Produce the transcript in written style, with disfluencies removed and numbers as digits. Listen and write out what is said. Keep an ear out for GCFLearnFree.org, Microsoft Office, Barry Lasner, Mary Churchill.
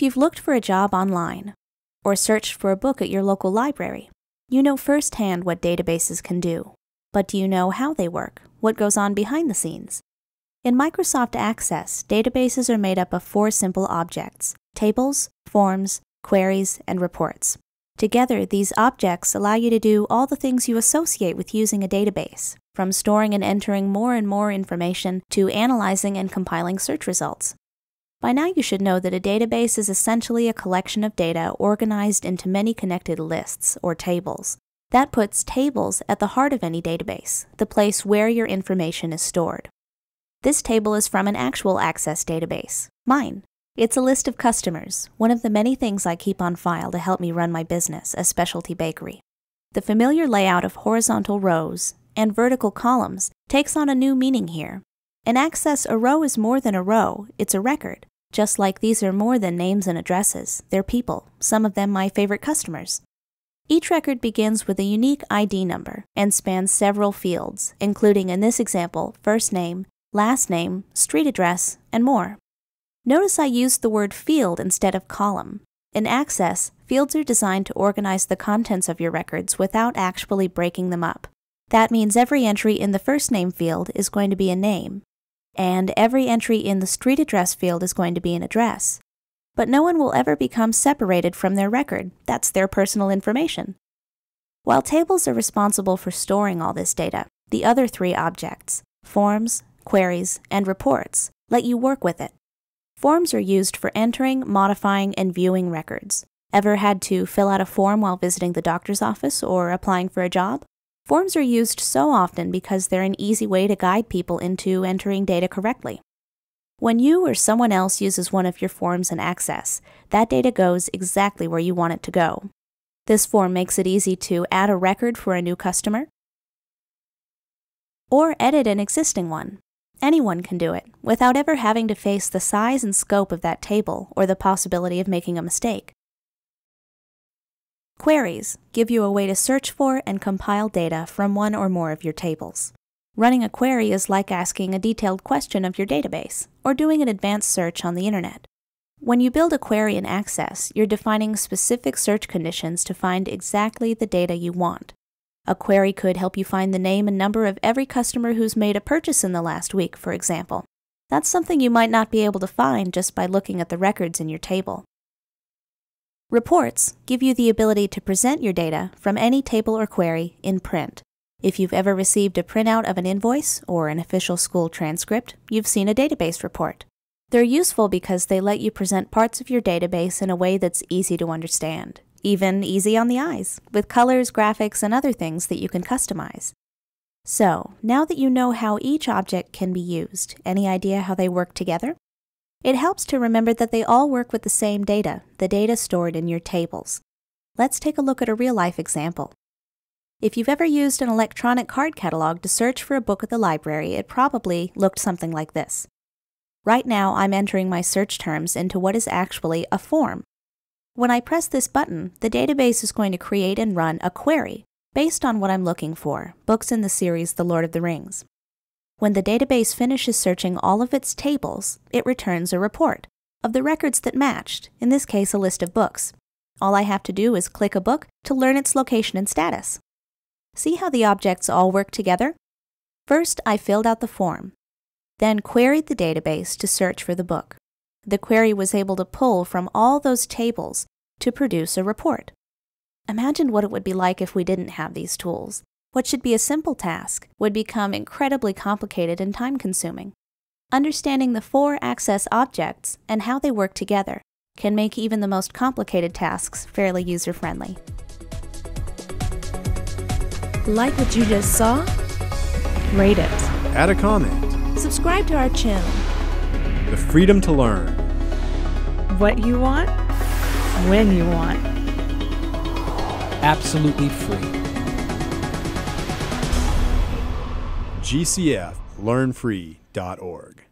If you've looked for a job online or searched for a book at your local library, you know firsthand what databases can do. But do you know how they work? What goes on behind the scenes? In Microsoft Access, databases are made up of four simple objects: tables, forms, queries, and reports. Together, these objects allow you to do all the things you associate with using a database, from storing and entering more and more information to analyzing and compiling search results. By now you should know that a database is essentially a collection of data organized into many connected lists, or tables. That puts tables at the heart of any database, the place where your information is stored. This table is from an actual Access database, mine. It's a list of customers, one of the many things I keep on file to help me run my business, a specialty bakery. The familiar layout of horizontal rows and vertical columns takes on a new meaning here. In Access, a row is more than a row, it's a record. Just like these are more than names and addresses, they're people, some of them my favorite customers. Each record begins with a unique ID number and spans several fields, including in this example, first name, last name, street address, and more. Notice I used the word field instead of column. In Access, fields are designed to organize the contents of your records without actually breaking them up. That means every entry in the first name field is going to be a name, and every entry in the street address field is going to be an address. But no one will ever become separated from their record. That's their personal information. While tables are responsible for storing all this data, the other three objects, forms, queries, and reports, let you work with it. Forms are used for entering, modifying, and viewing records. Ever had to fill out a form while visiting the doctor's office or applying for a job? Forms are used so often because they're an easy way to guide people into entering data correctly. When you or someone else uses one of your forms in Access, that data goes exactly where you want it to go. This form makes it easy to add a record for a new customer or edit an existing one. Anyone can do it, without ever having to face the size and scope of that table or the possibility of making a mistake. Queries give you a way to search for and compile data from one or more of your tables. Running a query is like asking a detailed question of your database, or doing an advanced search on the internet. When you build a query in Access, you're defining specific search conditions to find exactly the data you want. A query could help you find the name and number of every customer who's made a purchase in the last week, for example. That's something you might not be able to find just by looking at the records in your table. Reports give you the ability to present your data from any table or query in print. If you've ever received a printout of an invoice or an official school transcript, you've seen a database report. They're useful because they let you present parts of your database in a way that's easy to understand, even easy on the eyes, with colors, graphics, and other things that you can customize. So, now that you know how each object can be used, any idea how they work together? It helps to remember that they all work with the same data, the data stored in your tables. Let's take a look at a real-life example. If you've ever used an electronic card catalog to search for a book at the library, it probably looked something like this. Right now, I'm entering my search terms into what is actually a form. When I press this button, the database is going to create and run a query based on what I'm looking for, books in the series The Lord of the Rings. When the database finishes searching all of its tables, it returns a report of the records that matched, in this case a list of books. All I have to do is click a book to learn its location and status. See how the objects all work together? First, I filled out the form, then queried the database to search for the book. The query was able to pull from all those tables to produce a report. Imagine what it would be like if we didn't have these tools. What should be a simple task would become incredibly complicated and time-consuming. Understanding the four Access objects and how they work together can make even the most complicated tasks fairly user-friendly. Like what you just saw? Rate it. Add a comment. Subscribe to our channel. The freedom to learn. What you want, when you want. Absolutely free. GCFLearnFree.org